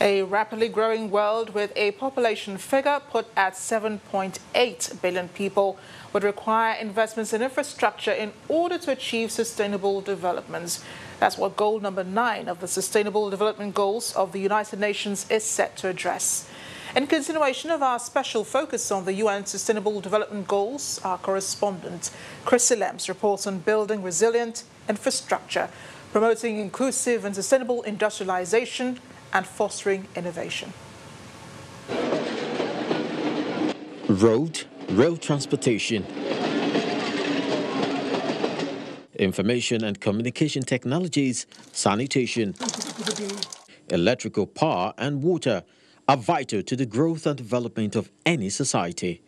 A rapidly growing world with a population figure put at 7.8 billion people would require investments in infrastructure in order to achieve sustainable developments. That's what goal number 9 of the Sustainable Development Goals of the United Nations is set to address. In continuation of our special focus on the UN Sustainable Development Goals, our correspondent Chris Elems reports on building resilient infrastructure, promoting inclusive and sustainable industrialization, and fostering innovation. Road transportation, information and communication technologies, sanitation, electrical power and water are vital to the growth and development of any society.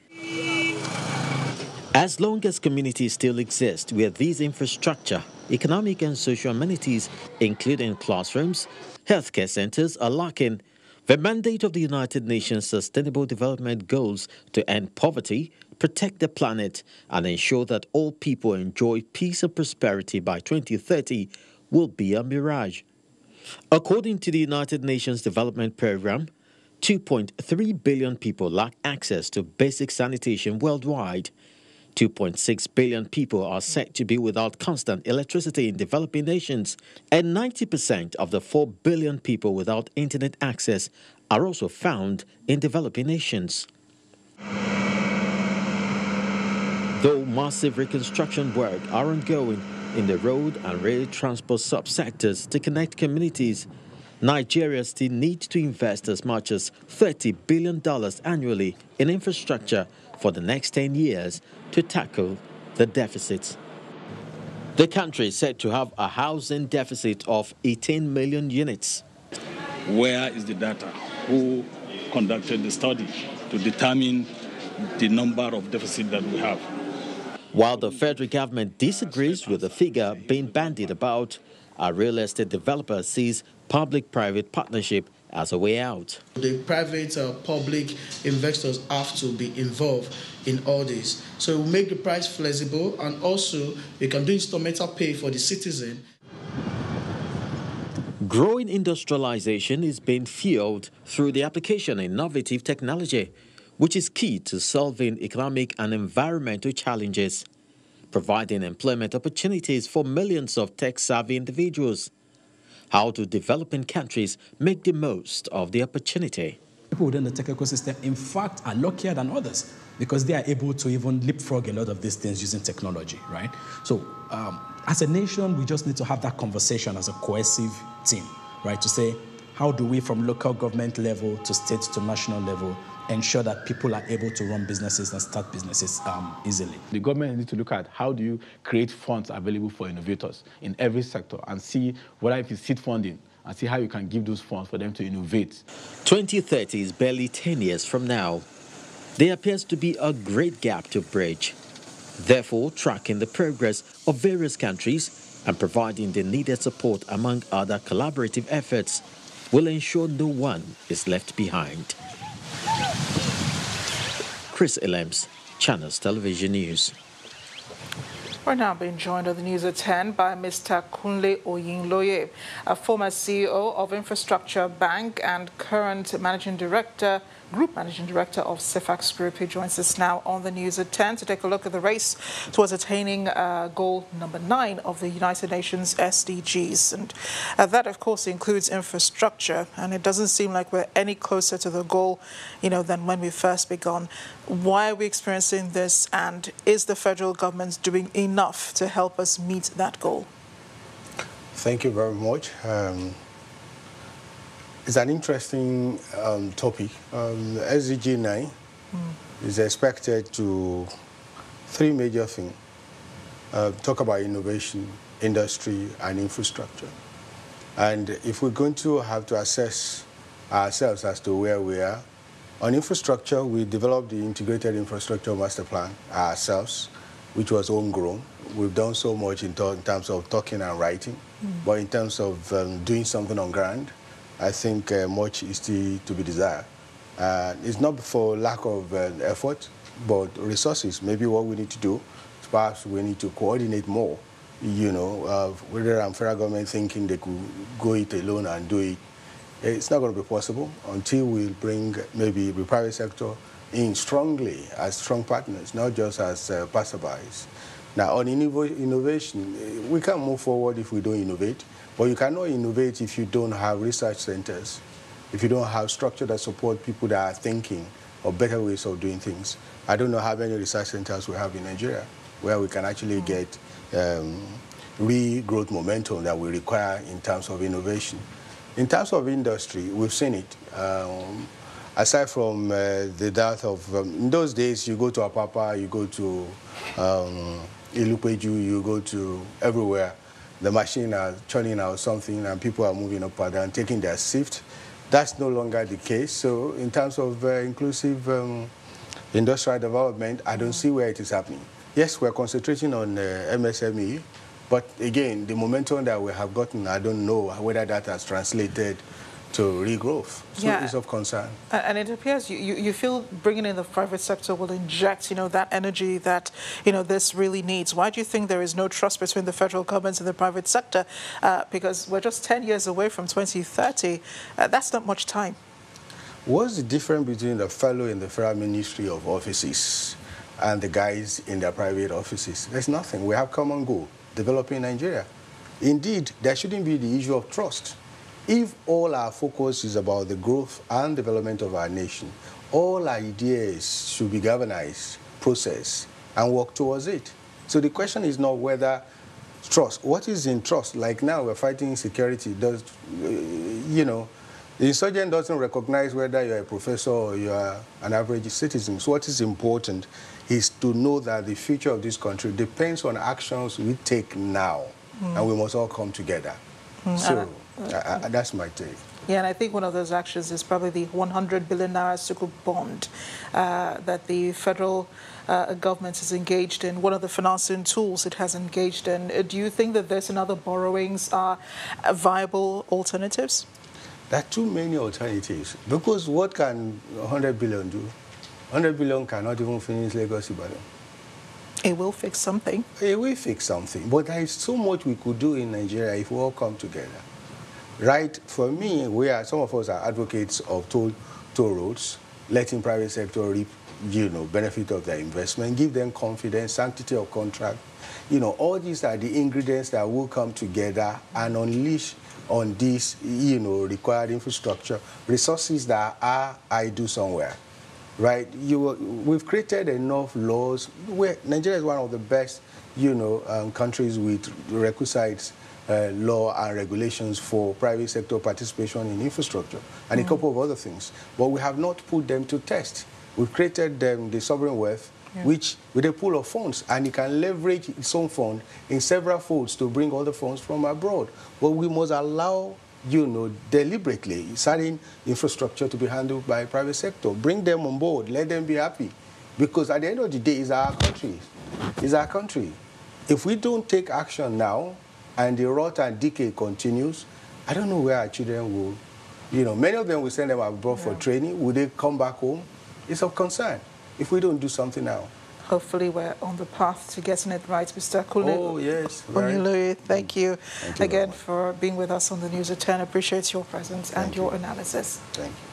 As long as communities still exist where these infrastructure, economic and social amenities, including classrooms, healthcare centers are lacking, the mandate of the United Nations Sustainable Development Goals to end poverty, protect the planet, and ensure that all people enjoy peace and prosperity by 2030 will be a mirage. According to the United Nations Development Programme, 2.3 billion people lack access to basic sanitation worldwide. 2.6 billion people are said to be without constant electricity in developing nations, and 90% of the 4 billion people without internet access are also found in developing nations. Though massive reconstruction work are ongoing in the road and rail transport subsectors to connect communities, Nigeria still needs to invest as much as $30 billion annually in infrastructure for the next 10 years to tackle the deficits. The country is said to have a housing deficit of 18 million units. Where is the data? Who conducted the study to determine the number of deficit that we have? While the federal government disagrees with the figure being bandied about, a real estate developer sees public-private partnership as a way out. The private public investors have to be involved in all this. So it will make the price flexible, and also we can do instrumental pay for the citizen. Growing industrialization is being fueled through the application of innovative technology, which is key to solving economic and environmental challenges, providing employment opportunities for millions of tech-savvy individuals. How do developing countries make the most of the opportunity? People within the tech ecosystem, in fact, are luckier than others because they are able to even leapfrog a lot of these things using technology, right? So as a nation, we just need to have that conversation as a cohesive team, right? To say, how do we, from local government level to state to national level, ensure that people are able to run businesses and start businesses easily. The government needs to look at how do you create funds available for innovators in every sector and see whether if it's seed funding and see how you can give those funds for them to innovate. 2030 is barely 10 years from now. There appears to be a great gap to bridge. Therefore, tracking the progress of various countries and providing the needed support among other collaborative efforts will ensure no one is left behind. Chris Elems, Channels Television News. We're now being joined on the news at 10 by Mr. Kunle Oyinloye, a former CEO of Infrastructure Bank and current managing director, Group Managing Director of CIFAX Group, who joins us now on the news at 10 to take a look at the race towards attaining goal number 9 of the United Nations SDGs. And that, of course, includes infrastructure. And it doesn't seem like we're any closer to the goal, you know, than when we first began. Why are we experiencing this? And is the federal government doing enough to help us meet that goal? Thank you very much. It's an interesting topic. SDG 9 is expected to three major things. Talk about innovation, industry, and infrastructure. And if we're going to have to assess ourselves as to where we are, on infrastructure, we developed the Integrated Infrastructure Master Plan ourselves, which was homegrown. We've done so much in terms of talking and writing, but in terms of doing something on ground, I think much is still to be desired. It's not for lack of effort, but resources. Maybe what we need to do is perhaps we need to coordinate more, you know, whether I'm federal government thinking they could go it alone and do it It's not going to be possible until we bring maybe the private sector in strongly as strong partners, not just as passerbys. Now, on innovation, we can move forward if we don't innovate, but you cannot innovate if you don't have research centers, if you don't have structure that support people that are thinking of better ways of doing things. I don't know how many research centers we have in Nigeria where we can actually get regrowth momentum that we require in terms of innovation. In terms of industry, we've seen it. Aside from the death of, in those days, you go to Apapa, you go to Ilupeju, you go to everywhere. The machine are churning out something and people are moving up and taking their shift. That's no longer the case. So in terms of inclusive industrial development, I don't see where it is happening. Yes, we're concentrating on MSME, but again, the momentum that we have gotten, I don't know whether that has translated to regrowth. So it's of concern. And it appears you feel bringing in the private sector will inject, that energy that, this really needs. Why do you think there is no trust between the federal government and the private sector? Because we're just 10 years away from 2030. That's not much time. What's the difference between the fellow in the federal ministry of offices and the guys in their private offices? There's nothing. We have common goal, developing Nigeria. Indeed, there shouldn't be the issue of trust. If all our focus is about the growth and development of our nation, all ideas should be galvanized, processed, and work towards it. So the question is not whether trust. What is in trust? Like now, we're fighting insecurity. Does, the insurgent doesn't recognize whether you're a professor or you're an average citizen. So what is important is to know that the future of this country depends on actions we take now, and we must all come together. So that's my take. Yeah, and I think one of those actions is probably the 100 billion naira Sukuk bond that the federal government is engaged in, one of the financing tools it has engaged in. Do you think that this and other borrowings are viable alternatives? There are too many alternatives, because what can 100 billion do? 100 billion cannot even finish Lagos-Ibadan. It will fix something. It will fix something. But there is so much we could do in Nigeria if we all come together. Right, for me, some of us are advocates of toll roads, letting private sector reap, benefit of their investment, give them confidence, sanctity of contract. All these are the ingredients that will come together and unleash on this, required infrastructure, resources that are idle somewhere, right? We've created enough laws. Nigeria is one of the best, countries with requisites. Law and regulations for private sector participation in infrastructure and a couple of other things. But we have not put them to test. We've created the sovereign wealth, which with a pool of funds, and it can leverage its own fund in several folds to bring other funds from abroad. But we must allow, deliberately certain infrastructure to be handled by private sector. Bring them on board, let them be happy. Because at the end of the day, it's our country. It's our country. If we don't take action now, and the rot and decay continues, I don't know where our children will, many of them will send them abroad for training. Will they come back home? It's of concern if we don't do something now. Hopefully we're on the path to getting it right. Mr. Kunle Oyinloye, thank you again for being with us on the News at 10. Appreciate your presence and your analysis. Thank you.